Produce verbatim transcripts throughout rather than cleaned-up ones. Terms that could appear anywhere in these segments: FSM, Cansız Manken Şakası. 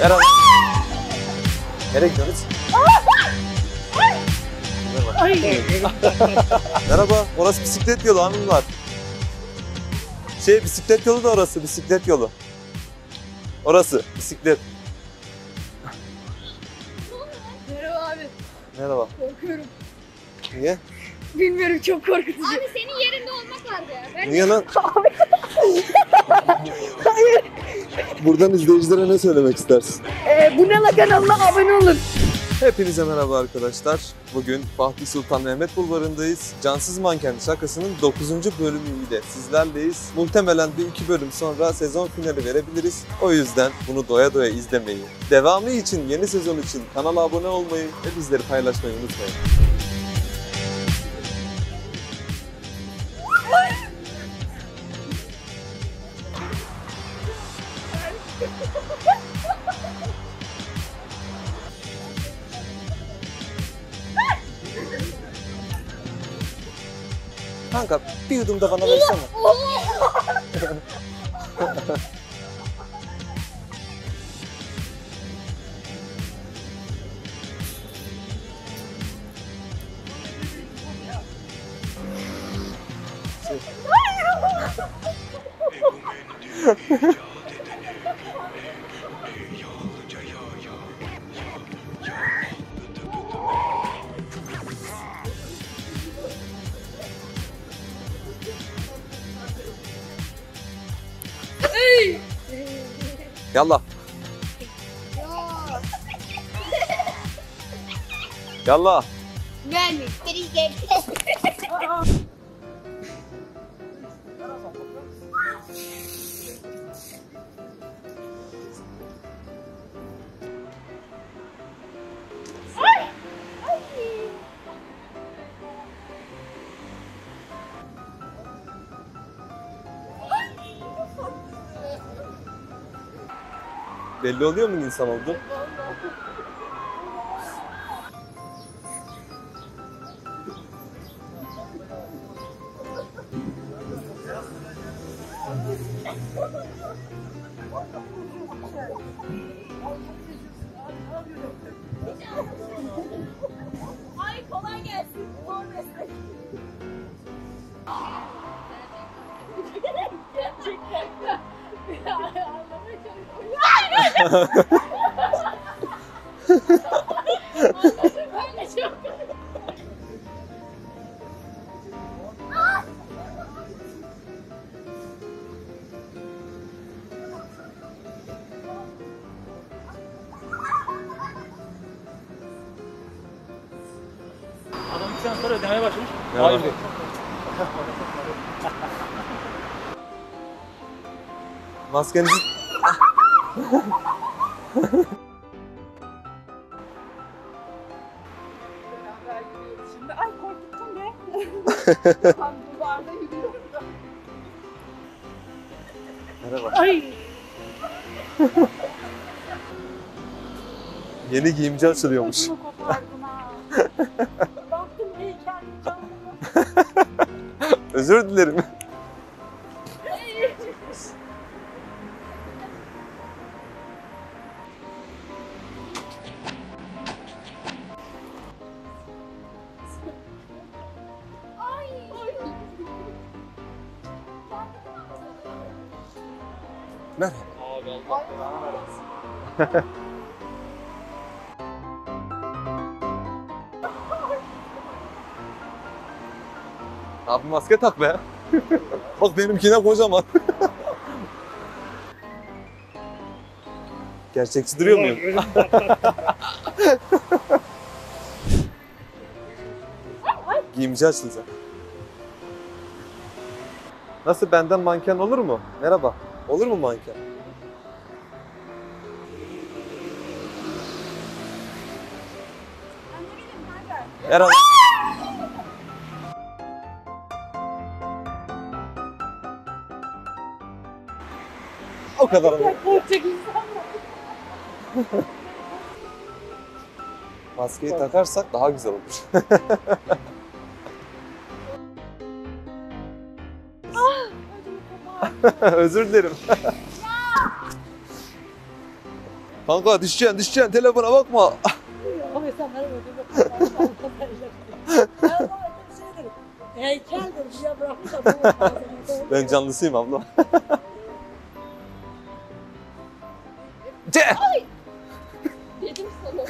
Merhaba. Nereye gidiyoruz? Merhaba, orası bisiklet yolu hanım var. Şey, bisiklet yolu da orası, bisiklet yolu. Orası, bisiklet. Merhaba abi. Merhaba. Korkuyorum. Niye? Bilmiyorum, çok korkutucu. Abi senin yerinde olmak vardı ya. Ben niye lan? Abi. Hayır. Buradan izleyicilere ne söylemek istersin? Ee, bu ne la kanalına abone olun. Hepinize merhaba arkadaşlar. Bugün Fatih Sultan Mehmet Bulvarı'ndayız. Cansız Manken Şakası'nın dokuzuncu bölümüyle sizlerleyiz. Muhtemelen bir iki bölüm sonra sezon finali verebiliriz. O yüzden bunu doya doya izlemeyi, devamı için, yeni sezon için kanala abone olmayı ve bizleri paylaşmayı unutmayın. Kanka bir yudum da bana versene. Yallah. Yallah. Ben bir gel. Belli oluyor mu insan oldu? Ay kolay gelsin. Gerçekten. Adam iki sene sonra ödemeye başlamış. Hayır değil. Maskenizi... Şimdi ay korkuttum be. Tam duvarda yürüyorum da. Merhaba. Ay. Yeni giyimci açılıyormuş. Baktım heykelli canlı. Özür dilerim. Merhaba. Abi Allah. Abi maske tak be. Bak benimkine kocaman. Gerçekçi duruyor muyum? Giyimci açılacak. Nasıl, benden manken olur mu? Merhaba. Olur mu manken? Merhaba. O kadar mı? Maskeyi takarsak daha güzel olur. Özür dilerim. Kanka düşeceksin, düşeceksin, telefona bakma. O insanlara böyle bakma. Heykeldir, bir şey bırakmışlar. Ben canlısıyım abla. Ay! Dedim sana.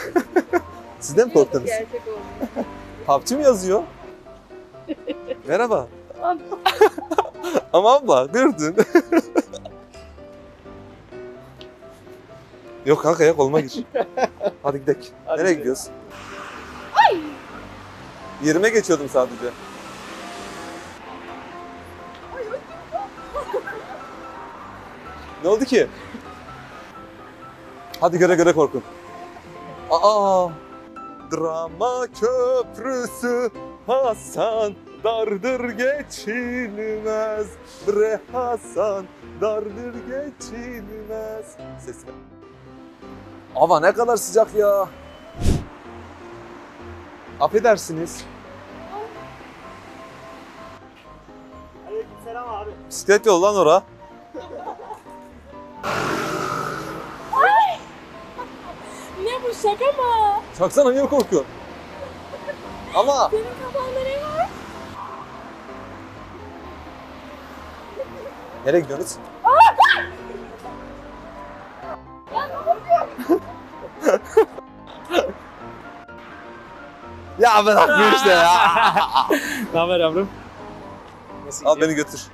Sizden mi korktunuz? Gerçek oldu. Papçı mı yazıyor? Merhaba. Ama abla, durdun. Yok kanka ya, koluma gir. Hadi gidelim. Hadi nereye gidiyoruz? Ay! Yerime geçiyordum sadece. Ay, ne oldu ki? Hadi göre göre korkun. Aa! Drama köprüsü Hasan dardır geçilmez. Bre Hasan dardır geçilmez. Sesime. Hava ne kadar sıcak ya. Affedersiniz. Aleykümselam abi. Bisiklet yol lan ora. Ay! Ne bu, şaka mı? Şaksana, niye korkuyorsun? Ama senin kafanda ne var? Nereye gidiyoruz? Ya ben atmıyor işte ya. Ne haber yavrum? Nasıl al gidiyor? Beni götür.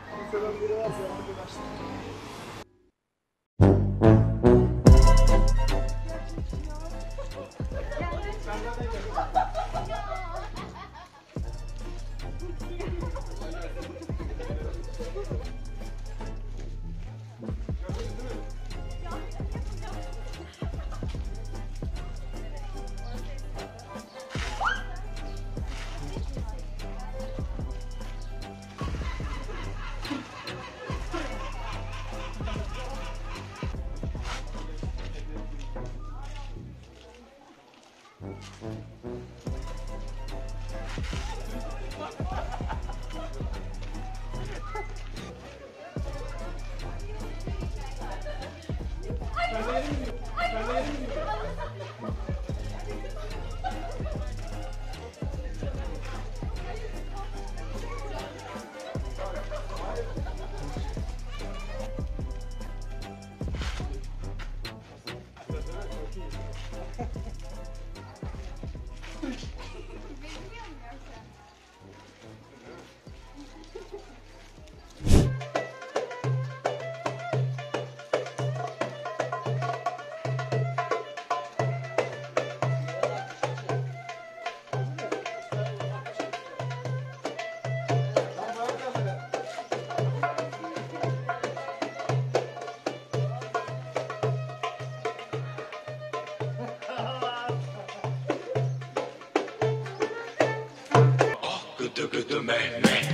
Gıdı gıdı Mehmet.